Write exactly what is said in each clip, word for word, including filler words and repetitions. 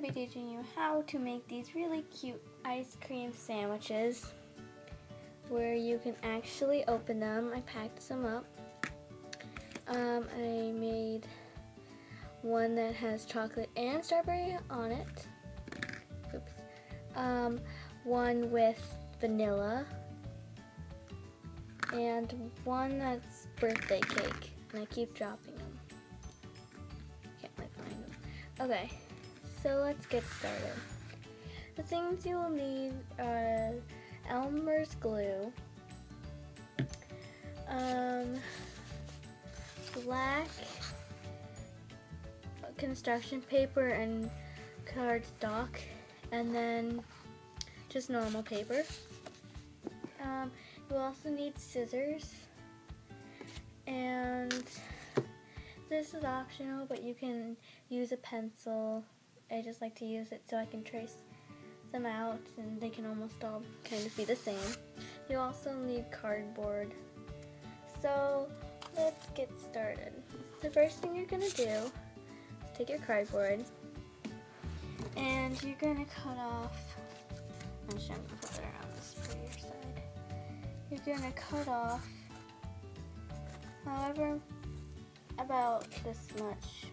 going to be teaching you how to make these really cute ice cream sandwiches where you can actually open them. I packed some up. Um, I made one that has chocolate and strawberry on it. Oops. Um, one with vanilla. And one that's birthday cake. And I keep dropping them. Can't really find them. Okay, so let's get started. The things you will need are Elmer's glue, um, black construction paper and cardstock, and then just normal paper. Um, you also need scissors, and this is optional, but you can use a pencil. I just like to use it so I can trace them out, and they can almost all kind of be the same. You also need cardboard. So let's get started. The first thing you're going to do is take your cardboard, and you're going to cut off. Actually, I'm going to put it around this prettier side. You're going to cut off, however, about this much.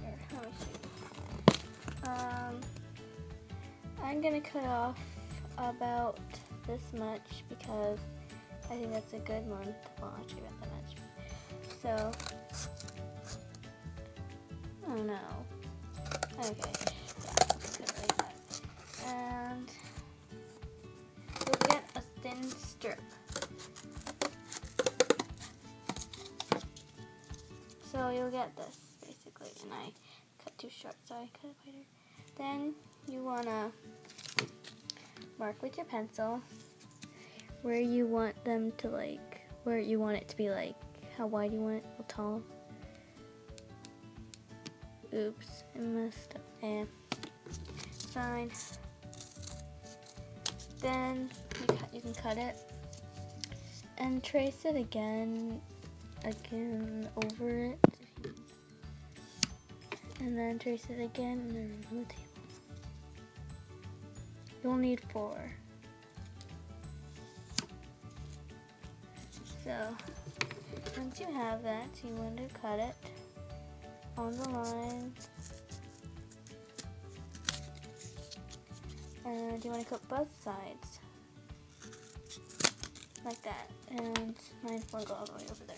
Here, let me see. Um, I'm going to cut off about this much because I think that's a good one. Well, actually about that much. So, oh no. Okay, yeah, let's cut it like that. And you'll get a thin strip. So you'll get this, basically, and I cut too short, so I cut it wider. Then you want to mark with your pencil where you want them to, like, where you want it to be, like, how wide you want it, how tall. Oops, I messed up. Eh, fine. Then you, cut, you can cut it and trace it again, again over it, and then trace it again and then on the table. You'll need four. So once you have that, you want to cut it on the line, and you want to cut both sides like that. And mine's going to go all the way over there.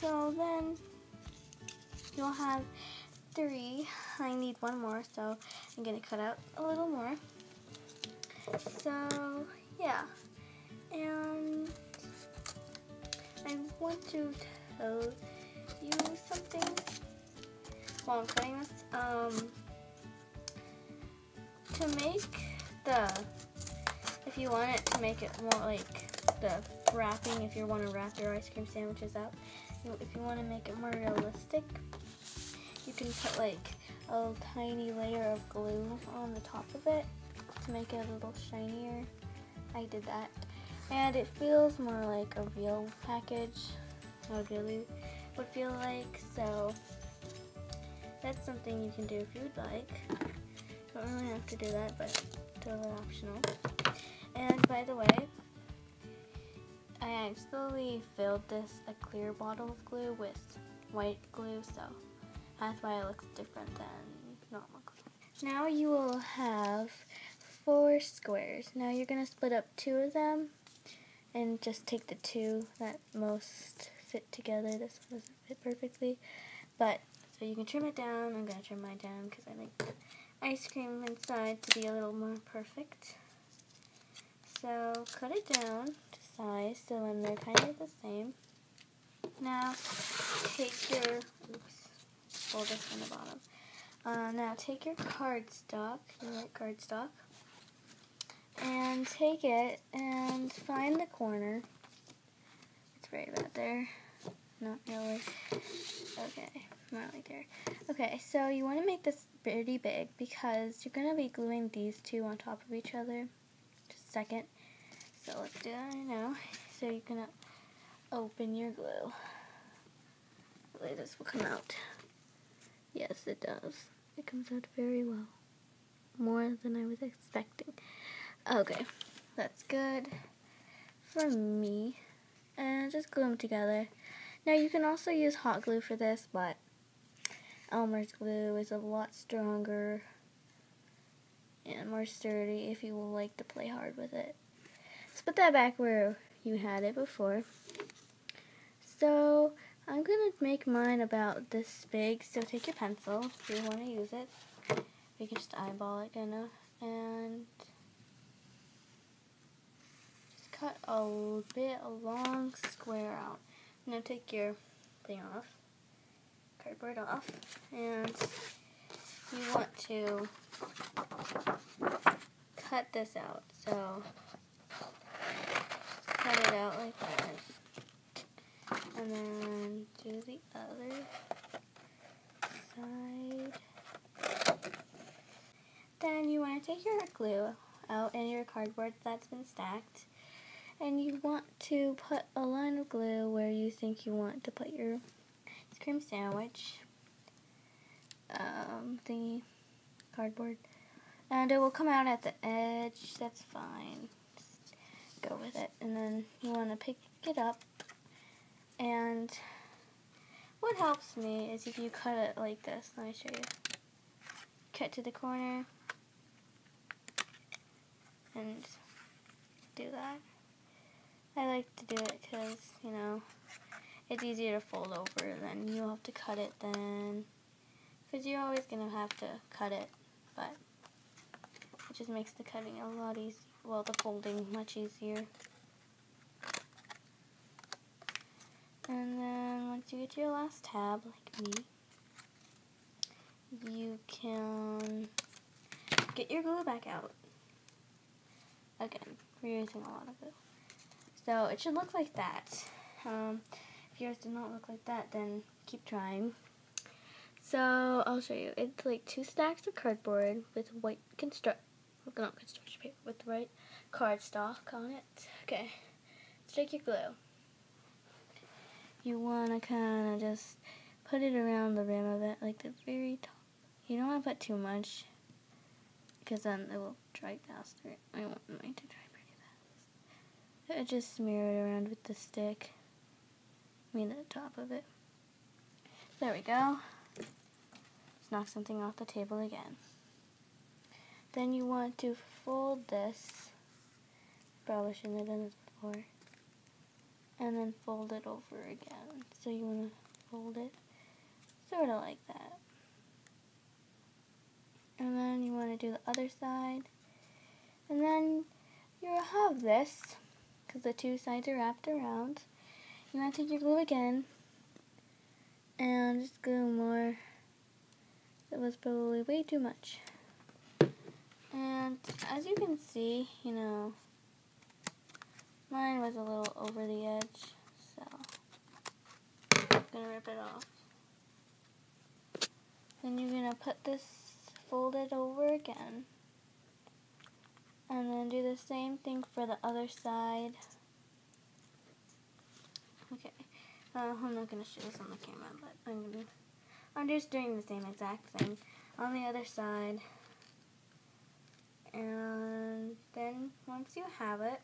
So then you'll have three. I need one more, so I'm going to cut out a little more. So yeah, and I want to tell you something while I'm cutting this. Um, to make the, if you want it to make it more like the wrapping, if you want to wrap your ice cream sandwiches up, if you want to make it more realistic, you can put like a tiny layer of glue on the top of it to make it a little shinier. I did that, and it feels more like a real package. How really would feel like. So that's something you can do if you'd like. You don't really have to do that, but it's totally optional. And by the way, I accidentally filled this a clear bottle of glue with white glue, so that's why it looks different than normal glue. Now you will have four squares. Now you're going to split up two of them and just take the two that most fit together. This one doesn't fit perfectly, but so you can trim it down. I'm going to trim mine down because I like the ice cream inside to be a little more perfect. So cut it down to size so when they're kind of the same. Now take your, oops, fold this on the bottom. Uh, now take your cardstock, your white cardstock, and take it and find the corner. It's right about there. Not really. Okay, not right there. Okay, so you want to make this pretty big because you're going to be gluing these two on top of each other. Just a second. So let's do that right now. So you're going to open your glue. Hopefully this will come out. Yes, it does. It comes out very well. More than I was expecting. Okay, that's good for me. And just glue them together. Now you can also use hot glue for this, but Elmer's glue is a lot stronger and more sturdy if you will like to play hard with it. Let's put that back where you had it before. So I'm going to make mine about this big, so take your pencil if you want to use it. You can just eyeball it kind of, and just cut a bit, a long square out. Now take your thing off, cardboard off, and you want to cut this out. So just cut it out like that, and then do the other side. Then you want to take your glue out and your cardboard that's been stacked, and you want to put a line of glue where you think you want to put your ice cream sandwich um, thingy, cardboard, and it will come out at the edge. That's fine. Just go with it, and then you want to pick it up. And what helps me is if you cut it like this. Let me show you. Cut to the corner. And do that. I like to do it because, you know, it's easier to fold over than you'll have to cut it then. Because you're always going to have to cut it, but it just makes the cutting a lot easier, well, the folding much easier. And then once you get to your last tab, like me, you can get your glue back out. Again, we're using a lot of glue. So it should look like that. Um, if yours does not look like that, then keep trying. So I'll show you. It's like two stacks of cardboard with white construct, not construction paper, with the right cardstock on it. Okay, let's take your glue. You wanna kind of just put it around the rim of it, like the very top. You don't want to put too much, because then it will dry faster. I want mine to dry pretty fast. I just smear it around with the stick. I mean, the top of it. There we go. Let's knock something off the table again. Then you want to fold this. Probably shouldn't have done this before. And then fold it over again. So you want to fold it sort of like that. And then you want to do the other side. And then you'll have this, because the two sides are wrapped around. You want to take your glue again, and just glue more. That was probably way too much. And as you can see, you know, mine was a little over the edge, so I'm going to rip it off. Then you're going to put this, fold it over again, and then do the same thing for the other side. Okay, uh, I'm not going to show this on the camera, but I'm, gonna, I'm just doing the same exact thing on the other side. And then once you have it,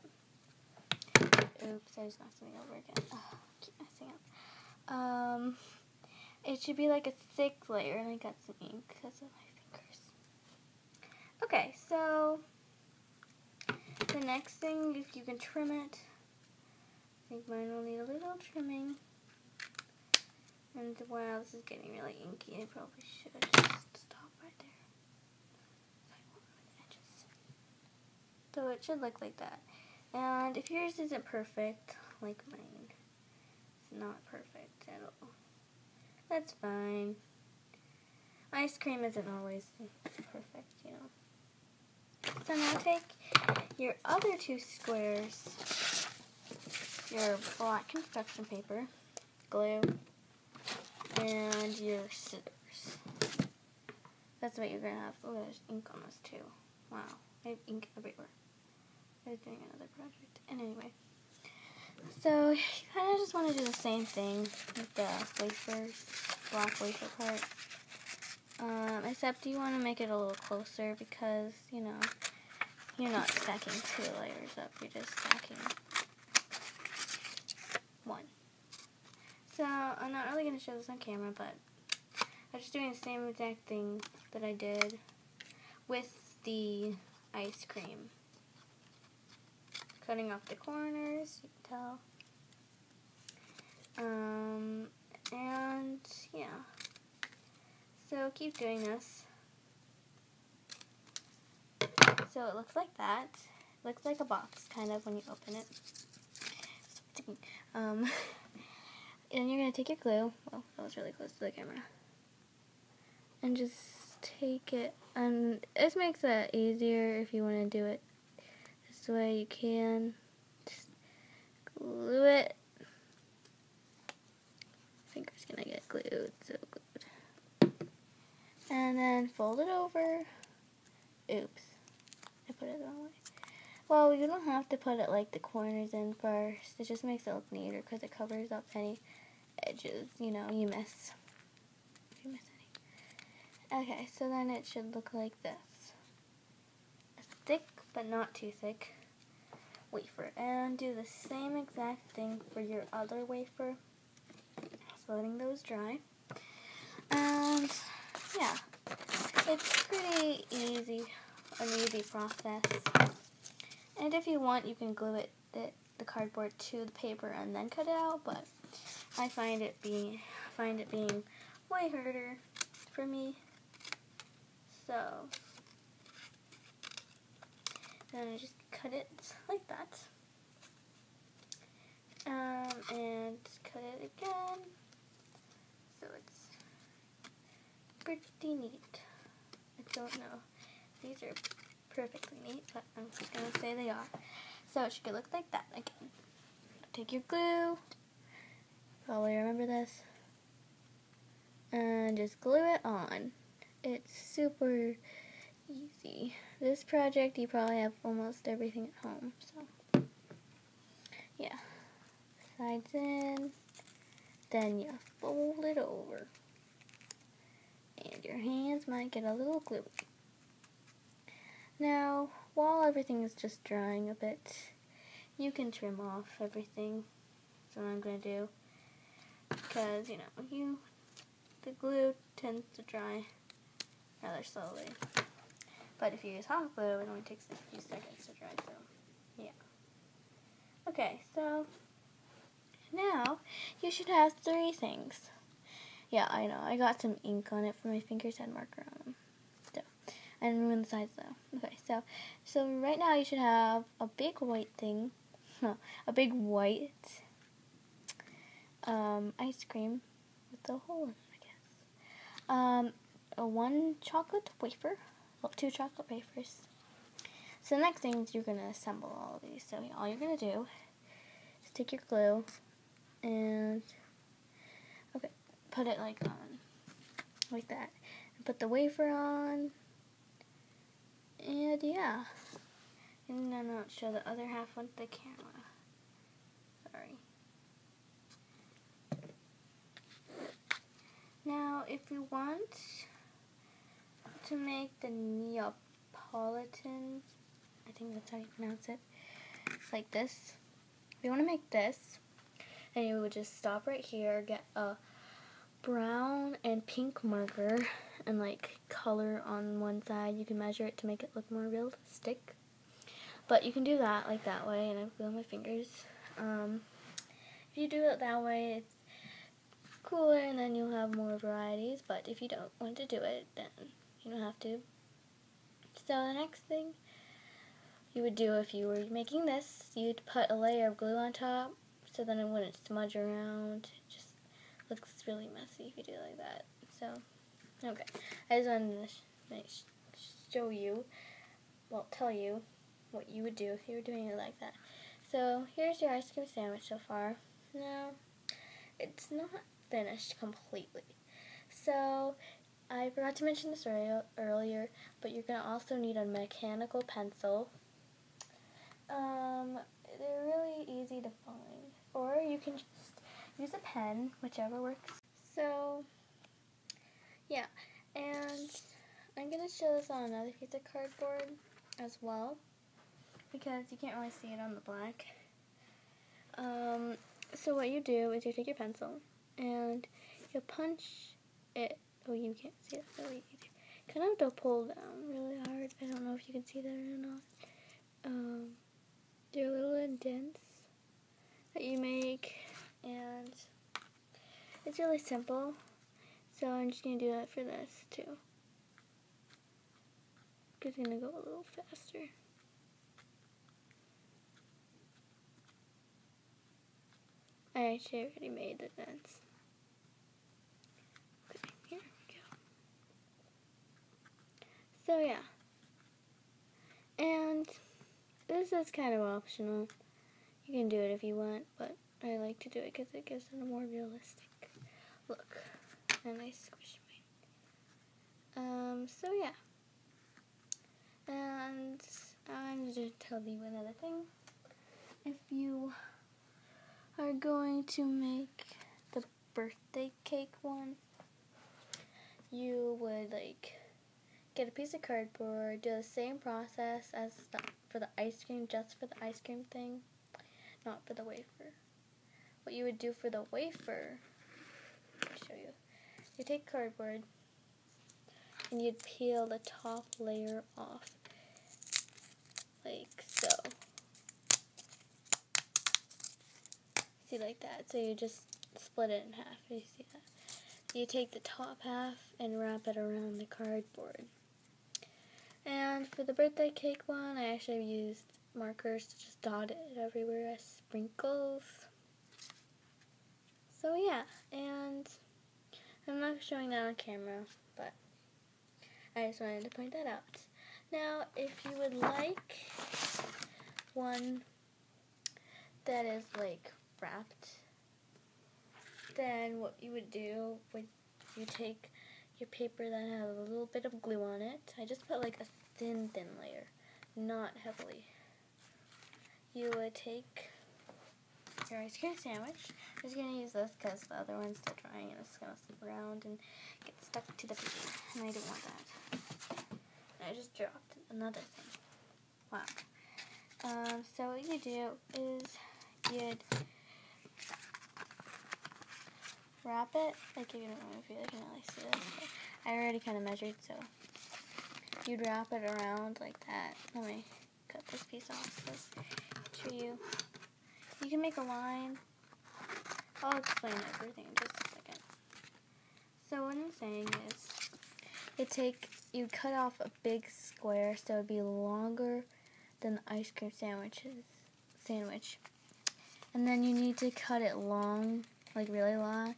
oops, I just knocked something over again. Oh, I keep messing up. Um, it should be like a thick layer, and I got some ink because of my. Okay, so the next thing, if you can trim it, I think mine will need a little trimming. And wow, this is getting really inky. I probably should just stop right there. So it should look like that. And if yours isn't perfect, like mine, it's not perfect at all. That's fine. Ice cream isn't always perfect, you know. So now take your other two squares, your black construction paper, glue, and your scissors. That's what you're going to have. Oh, there's ink on this too. Wow, I have ink everywhere. I was doing another project. And anyway, so you kind of just want to do the same thing with the wafers, black wafer part. Um, except you want to make it a little closer because, you know, you're not stacking two layers up, you're just stacking one. So, I'm not really going to show this on camera, but I'm just doing the same exact thing that I did with the ice cream. Cutting off the corners, you can tell. Um, and, yeah. So, keep doing this. So it looks like that. It looks like a box, kind of, when you open it. Um, and you're going to take your glue. Well, that was really close to the camera. And just take it. And this makes it easier if you want to do it this way. You can just glue it. Finger's going to get glued. So glued. And then fold it over. Oops. Put it the wrong way. Well, you don't have to put it like the corners in first. It just makes it look neater because it covers up any edges, you know, you miss. If you miss any. Okay, so then it should look like this. It's thick, but not too thick wafer. And do the same exact thing for your other wafer. Just letting those dry. And, yeah. It's pretty easy. An easy process. And if you want, you can glue it the, the cardboard to the paper and then cut it out, but I find it being find it being way harder for me. So then I just cut it like that. Um and cut it again. So it's pretty neat. I don't know. These are perfectly neat, but I'm just going to say they are. So it should look like that again. Take your glue. Probably remember this. And just glue it on. It's super easy. This project, you probably have almost everything at home. So, yeah. Sides in. Then you fold it over. And your hands might get a little gluey. Now, while everything is just drying a bit, you can trim off everything. That's what I'm going to do. Because, you know, you the glue tends to dry rather slowly. But if you use hot glue, it only takes a few seconds to dry, so, yeah. Okay, so, now, you should have three things. Yeah, I know, I got some ink on it for my fingers, had marker on them. I didn't ruin the sides though. Okay, so so right now you should have a big white thing, a big white um, ice cream with a hole in it, I guess. Um, a one chocolate wafer, well, two chocolate wafers. So the next thing is you're gonna assemble all of these. So all you're gonna do is take your glue and okay, put it like on like that, and put the wafer on. And yeah, and then I'll show the other half on the camera. Sorry. Now, if you want to make the Neapolitan, I think that's how you pronounce it, like this. If you want to make this, and you would just stop right here, get a brown and pink marker and like color on one side. You can measure it to make it look more realistic, but you can do that like that way, and I've glued my fingers. Um, if you do it that way, it's cooler and then you'll have more varieties, but if you don't want to do it, then you don't have to. So the next thing you would do if you were making this, you'd put a layer of glue on top so then it wouldn't smudge around. It just looks really messy if you do it like that. So, okay. I just wanted to sh sh show you, well, tell you what you would do if you were doing it like that. So, here's your ice cream sandwich so far. Now, it's not finished completely. So, I forgot to mention this earlier, but you're going to also need a mechanical pencil. Um, they're really easy to find. Or you can just use a pen, whichever works. So, yeah, and I'm going to show this on another piece of cardboard as well, because you can't really see it on the black. Um, so what you do is you take your pencil and you punch it. Oh, you can't see it. So you kind of have to pull down really hard. I don't know if you can see that or not. Um, do little indents that you make, and it's really simple. So I'm just going to do that for this too. Just going to go a little faster. I actually already made the dents. Okay, here we go. So yeah. And this is kind of optional. You can do it if you want, but I like to do it because it gives it a more realistic look. And I squish mine. Um, so yeah. And I'm just going to tell you another thing. If you are going to make the birthday cake one, you would like get a piece of cardboard, do the same process as the, for the ice cream, just for the ice cream thing, not for the wafer. What you would do for the wafer, let me show you. You take cardboard and you'd peel the top layer off, like so. See, like that. So you just split it in half. You see that? You take the top half and wrap it around the cardboard. And for the birthday cake one, I actually used markers to just dot it everywhere as sprinkles. So yeah, and I'm not showing that on camera, but I just wanted to point that out. Now, if you would like one that is like wrapped, then what you would do would you take your paper that has a little bit of glue on it. I just put like a thin thin layer, not heavily. You would take your ice cream sandwich. I'm just going to use this because the other one's still drying and it's going to slip around and get stuck to the paper, and I don't want that. And I just dropped another thing. Wow. Um, so what you do is you'd wrap it, like you don't know if you can really see this. I already kind of measured, so you'd wrap it around like that. Let me cut this piece off so I'll show you. You can make a line. I'll explain everything in just a second. So what I'm saying is, you take, you cut off a big square so it'd be longer than the ice cream sandwiches sandwich, and then you need to cut it long, like really long.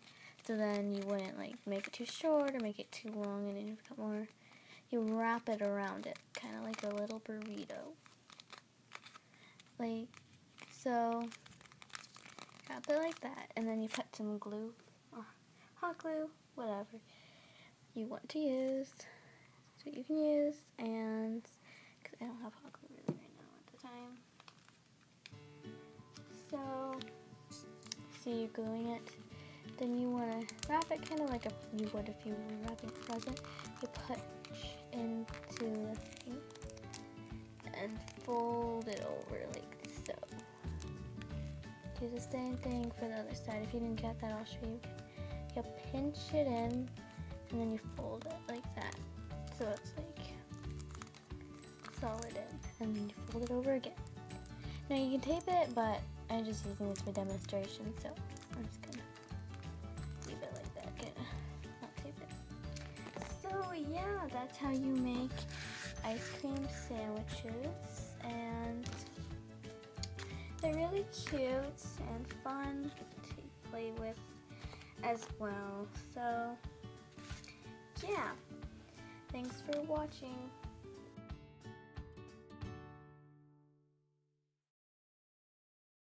So then you wouldn't like make it too short or make it too long, and then you've got more. You wrap it around it, kind of like a little burrito. Like so, wrap it like that, and then you put some glue, or hot glue, whatever you want to use. That's what you can use, and because I don't have hot glue really right now at the time, so so you're gluing it. Then you want to wrap it kind of like a, you would if you were wrapping a present. You punch into the thing and fold it over like so. Do the same thing for the other side. If you didn't get that, I'll show you. You pinch it in and then you fold it like that. So it's like solid in, and then you fold it over again. Now you can tape it, but I'm just using this for demonstration, so I'm just gonna yeah, that's how you make ice cream sandwiches, and they're really cute and fun to play with as well. So yeah, thanks for watching.